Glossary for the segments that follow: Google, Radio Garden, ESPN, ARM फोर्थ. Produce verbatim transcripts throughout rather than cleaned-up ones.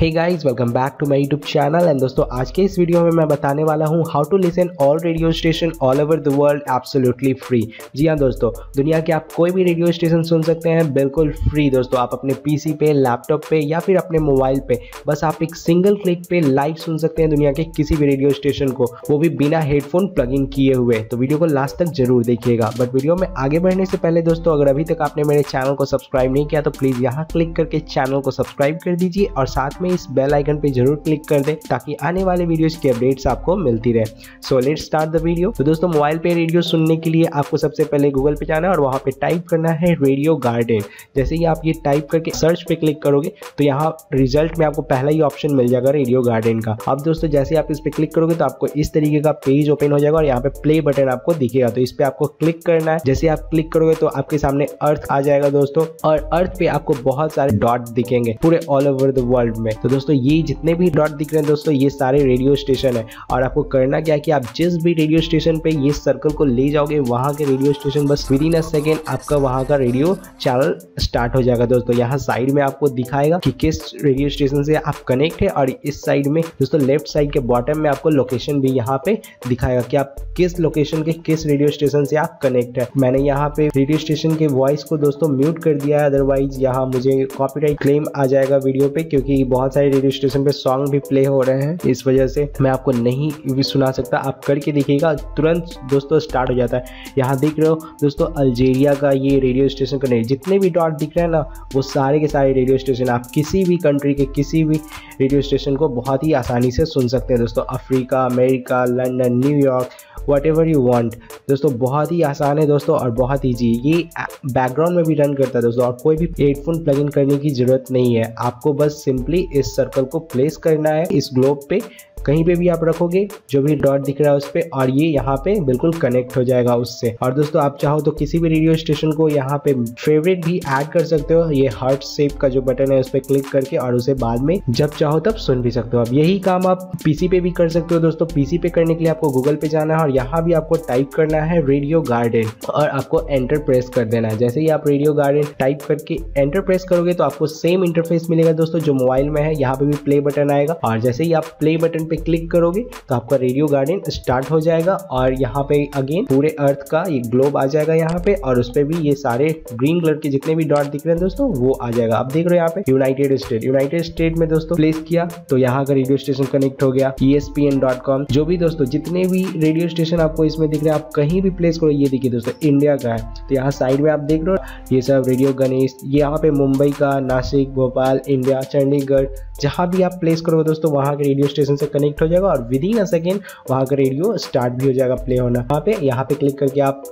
Hey guys welcome back to my YouTube channel and दोस्तों आज के इस वीडियो में मैं बताने वाला हूं how to listen all radio station all over the world absolutely free. जी हां दोस्तों, दुनिया के आप कोई भी रेडियो स्टेशन सुन सकते हैं बिल्कुल फ्री। दोस्तों आप अपने पीसी पे, लैपटॉप पे या फिर अपने मोबाइल पे बस आप एक सिंगल क्लिक पे लाइव सुन सकते हैं दुनिया के किसी भी रेडियो स्टेशन को, वो भी बिना हेडफोन प्लग इन किए हुए। तो वीडियो को लास्ट तक जरूर देखिएगा। बट वीडियो में आगे बढ़ने से पहले दोस्तों, अगर अभी तक आपने मेरे चैनल को सब्सक्राइब नहीं किया तो प्लीज़ यहाँ क्लिक करके चैनल को सब्सक्राइब कर दीजिए और साथ में इस बेल आइकन पे जरूर क्लिक कर दें ताकि आने वाले वीडियोस की अपडेट्स आपको मिलती रहे। So let's start the video. तो दोस्तों मोबाइल पे रेडियो सुनने के लिए आपको सबसे पहले गूगल पे जाना है और वहाँ पे टाइप करना है रेडियो गार्डन। जैसे ही आप ये टाइप करके सर्च पे क्लिक करोगे तो यहाँ रिजल्ट में आपको पहला ही ऑप्शन मिल जाएगा रेडियो गार्डन का। अब दोस्तों जैसे आप इस पर क्लिक करोगे तो आपको इस तरीके का पेज ओपन हो जाएगा और यहाँ पे प्ले बटन आपको दिखेगा। तो इस पर आपको क्लिक करना है। जैसे आप क्लिक करोगे तो आपके सामने अर्थ आ जाएगा दोस्तों, और अर्थ पे आपको बहुत सारे डॉट दिखेंगे पूरे ऑल ओवर द वर्ल्ड में। तो दोस्तों ये जितने भी डॉट दिख रहे हैं दोस्तों, ये सारे रेडियो स्टेशन है। और आपको करना क्या है कि आप जिस भी रेडियो स्टेशन पे ये सर्कल को ले जाओगे वहाँ के रेडियो स्टेशन बस विद इन अ सेकेंड आपका वहाँ का रेडियो चैनल स्टार्ट हो जाएगा। दोस्तों यहाँ साइड में आपको दिखाएगा कि किस रेडियो स्टेशन से आप कनेक्ट है, और इस साइड में दोस्तों लेफ्ट साइड के बॉटम में आपको लोकेशन भी यहाँ पे दिखाएगा कि आप किस लोकेशन के किस रेडियो स्टेशन से आप कनेक्ट है। मैंने यहाँ पे रेडियो स्टेशन के वॉइस को दोस्तों म्यूट कर दिया है, अदरवाइज यहाँ मुझे कॉपीराइट क्लेम आ जाएगा वीडियो पे, क्योंकि बहुत सारे रेडियो स्टेशन पे सॉन्ग भी प्ले हो रहे हैं। इस वजह से मैं आपको नहीं भी सुना सकता। आप करके देखिएगा, तुरंत दोस्तों स्टार्ट हो जाता है। यहाँ देख रहे हो दोस्तों अल्जीरिया का ये रेडियो स्टेशन का नहीं, जितने भी डॉट दिख रहे हैं ना वो सारे के सारे रेडियो स्टेशन। आप किसी भी कंट्री के किसी भी रेडियो स्टेशन को बहुत ही आसानी से सुन सकते हैं दोस्तों। Africa, America, London, New York, whatever you want दोस्तों। बहुत ही आसान है दोस्तों और बहुत ईजी। ये बैकग्राउंड में भी रन करता है दोस्तों और कोई भी हेडफोन प्लग इन करने की ज़रूरत नहीं है। आपको बस सिंपली इस सर्कल को प्लेस करना है इस ग्लोब पे, कहीं पे भी आप रखोगे जो भी डॉट दिख रहा है उस पर, और ये यहाँ पे बिल्कुल कनेक्ट हो जाएगा उससे। और दोस्तों आप चाहो तो किसी भी रेडियो स्टेशन को यहाँ पे फेवरेट भी ऐड कर सकते हो। ये हार्ट शेप का जो बटन है उस पर क्लिक करके, और उसे बाद में जब चाहो तब सुन भी सकते हो। अब यही काम आप पीसी पे भी कर सकते हो दोस्तों। पीसी पे करने के लिए आपको गूगल पे जाना है और यहाँ भी आपको टाइप करना है रेडियो गार्डन और आपको एंटर प्रेस कर देना है। जैसे ही आप रेडियो गार्डन टाइप करके एंटर प्रेस करोगे तो आपको सेम इंटरफेस मिलेगा दोस्तों जो मोबाइल में है। यहाँ पे भी प्ले बटन आएगा और जैसे ही आप प्ले बटन पे क्लिक करोगे तो आपका रेडियो गार्डन स्टार्ट हो जाएगा। और यहाँ पे अगेन पूरे अर्थ का ये ग्लोब आ जाएगा यहाँ पे, और उस पे भी ये सारे ग्रीन कलर के जितने भी डॉट दिख रहे हैं दोस्तों वो आ जाएगा। आप देख रहे हो यहाँ पे यूनाइटेड स्टेट, यूनाइटेड स्टेट में दोस्तों प्लेस किया तो यहाँ का रेडियो स्टेशन कनेक्ट हो गया। E S P N dot com जो भी दोस्तों जितने भी रेडियो स्टेशन आपको इसमें दिख रहे हैं आप कहीं भी प्लेस करो। ये देखिए दोस्तों इंडिया का है तो यहाँ साइड में आप देख रहे हो ये सब रेडियो गणेश, यहाँ पे मुंबई का, नासिक, भोपाल, इंडिया, चंडीगढ़, जहाँ भी आप प्लेस करोगे दोस्तों वहाँ के रेडियो स्टेशन से कनेक्ट हो जाएगा और विद इन अ सेकेंड वहाँ का रेडियो स्टार्ट भी हो जाएगा प्ले होना। वहाँ पे यहाँ पे क्लिक करके आप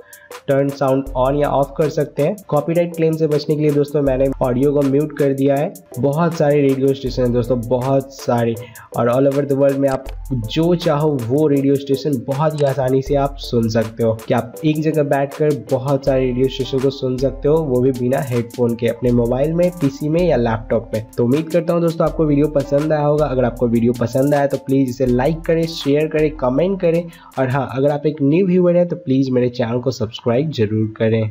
टर्न साउंड ऑन या ऑफ कर सकते हैं। कॉपीराइट क्लेम से बचने के लिए दोस्तों मैंने ऑडियो को म्यूट कर दिया है। बहुत सारे रेडियो स्टेशन हैं दोस्तों, बहुत सारे, और ऑल ओवर द वर्ल्ड में आप जो चाहो वो रेडियो स्टेशन बहुत ही आसानी से आप सुन सकते हो कि आप एक जगह बैठकर बहुत सारे रेडियो स्टेशन को सुन सकते हो, वो भी बिना हेडफोन के, अपने मोबाइल में, पीसी में या लैपटॉप में। तो उम्मीद करता हूँ दोस्तों आपको वीडियो पसंद आया होगा। अगर आपको वीडियो पसंद आया तो प्लीज़ इसे लाइक करें, शेयर करें, कमेंट करें, और हाँ अगर आप एक न्यू व्यूअर हैं तो प्लीज़ मेरे चैनल को सब्सक्राइब जरूर करें।